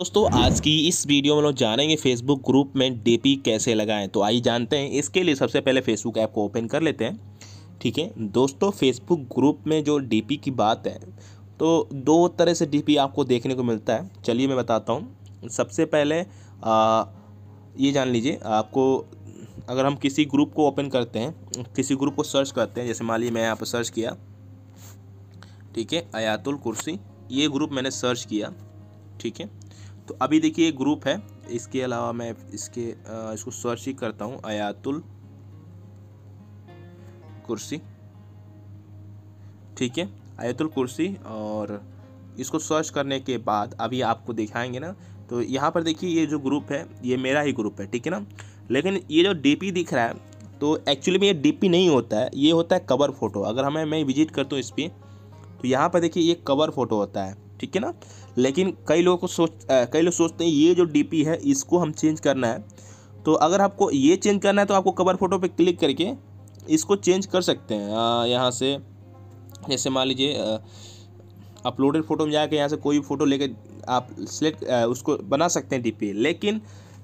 दोस्तों आज की इस वीडियो में लोग जानेंगे फेसबुक ग्रुप में डीपी कैसे लगाएं। तो आइए जानते हैं। इसके लिए सबसे पहले फेसबुक ऐप को ओपन कर लेते हैं। ठीक है दोस्तों, फेसबुक ग्रुप में जो डीपी की बात है तो दो तरह से डीपी आपको देखने को मिलता है। चलिए मैं बताता हूँ। सबसे पहले ये जान लीजिए आपको, अगर हम किसी ग्रुप को ओपन करते हैं, किसी ग्रुप को सर्च करते हैं, जैसे मान लीजिए मैं यहाँ पर सर्च किया, ठीक है, आयतुल कुर्सी, ये ग्रुप मैंने सर्च किया। ठीक है तो अभी देखिए ये ग्रुप है। इसके अलावा मैं इसको सर्च ही करता हूँ, आयतुल कुर्सी। ठीक है आयतुल कुर्सी, और इसको सर्च करने के बाद अभी आपको दिखाएंगे ना, तो यहाँ पर देखिए ये जो ग्रुप है ये मेरा ही ग्रुप है। ठीक है ना, लेकिन ये जो डीपी दिख रहा है तो एक्चुअली में ये डीपी नहीं होता है, ये होता है कवर फोटो। अगर मैं विजिट करता हूँ इस पर तो यहाँ पर देखिए ये कवर फोटो होता है। ठीक है ना, लेकिन कई लोग सोचते हैं ये जो डीपी है इसको हम चेंज करना है। तो अगर आपको ये चेंज करना है तो आपको कवर फोटो पे क्लिक करके इसको चेंज कर सकते हैं। यहाँ से जैसे मान लीजिए अपलोडेड फ़ोटो में जाके यहाँ से कोई भी फ़ोटो लेके आप सेलेक्ट उसको बना सकते हैं डीपी। लेकिन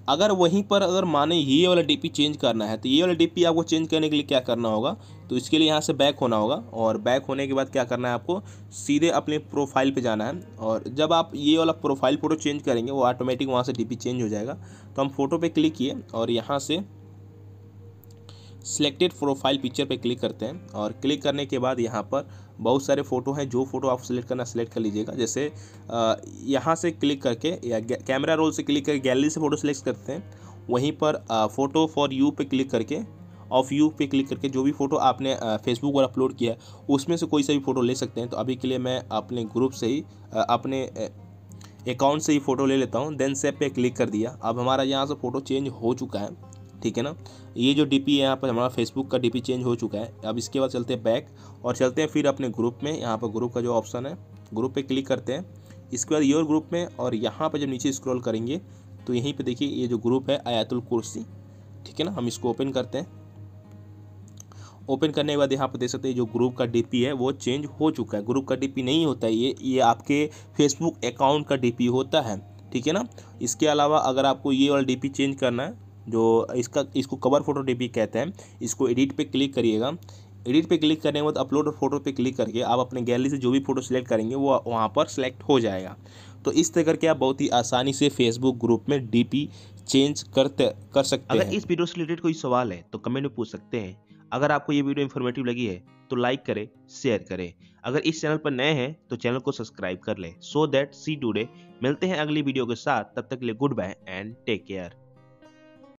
अगर वहीं पर अगर माने ये वाला डीपी चेंज करना है तो ये वाला डीपी आपको चेंज करने के लिए क्या करना होगा, तो इसके लिए यहाँ से बैक होना होगा। और बैक होने के बाद क्या करना है, आपको सीधे अपने प्रोफाइल पे जाना है। और जब आप ये वाला प्रोफाइल फ़ोटो चेंज करेंगे वो ऑटोमेटिक वहाँ से डीपी चेंज हो जाएगा। तो हम फ़ोटो पे क्लिक किए और यहाँ से सिलेक्टेड प्रोफाइल पिक्चर पे क्लिक करते हैं। और क्लिक करने के बाद यहाँ पर बहुत सारे फ़ोटो हैं, जो फ़ोटो आप सेलेक्ट करना सेलेक्ट कर लीजिएगा। जैसे यहाँ से क्लिक करके या कैमरा रोल से क्लिक करके गैलरी से फ़ोटो सेलेक्ट करते हैं, वहीं पर फ़ोटो फॉर यू पे क्लिक करके ऑफ यू पे क्लिक करके जो भी फ़ोटो आपने फेसबुक पर अपलोड किया है उसमें से कोई सा भी फ़ोटो ले सकते हैं। तो अभी के लिए मैं अपने ग्रुप से ही अपने अकाउंट से ही फ़ोटो ले लेता हूँ। देन सेव पे क्लिक कर दिया। अब हमारा यहाँ से फ़ोटो चेंज हो चुका है। ठीक है ना, ये जो डीपी है यहाँ पर हमारा फेसबुक का डीपी चेंज हो चुका है। अब इसके बाद चलते हैं बैक और चलते हैं फिर अपने ग्रुप में। यहाँ पर ग्रुप का जो ऑप्शन है ग्रुप पे क्लिक करते हैं। इसके बाद योर ग्रुप में, और यहाँ पर जब नीचे स्क्रॉल करेंगे तो यहीं पे देखिए ये जो ग्रुप है आयतुल कुर्सी। ठीक है ना, हम इसको ओपन करते हैं। ओपन करने के बाद यहाँ पर देख सकते हैं जो ग्रुप का डीपी है वो चेंज हो चुका है। ग्रुप का डीपी नहीं होता है ये आपके फेसबुक अकाउंट का डीपी होता है। ठीक है ना, इसके अलावा अगर आपको ये वाला डीपी चेंज करना है, जो इसको कवर फोटो डीपी कहते हैं, इसको एडिट पे क्लिक करिएगा। एडिट पे क्लिक करने के बाद अपलोड और फोटो पे क्लिक करके आप अपने गैलरी से जो भी फ़ोटो सिलेक्ट करेंगे वो वहाँ पर सिलेक्ट हो जाएगा। तो इस तरह करके आप बहुत ही आसानी से फेसबुक ग्रुप में डीपी चेंज कर सकते हैं। अगर इस वीडियो से रिलेटेड कोई सवाल है तो कमेंट में पूछ सकते हैं। अगर आपको ये वीडियो इन्फॉर्मेटिव लगी है तो लाइक करें, शेयर करें। अगर इस चैनल पर नए हैं तो चैनल को सब्सक्राइब कर लें। सो दैट सी टुडे, मिलते हैं अगली वीडियो के साथ। तब तक के लिए good bye and take care.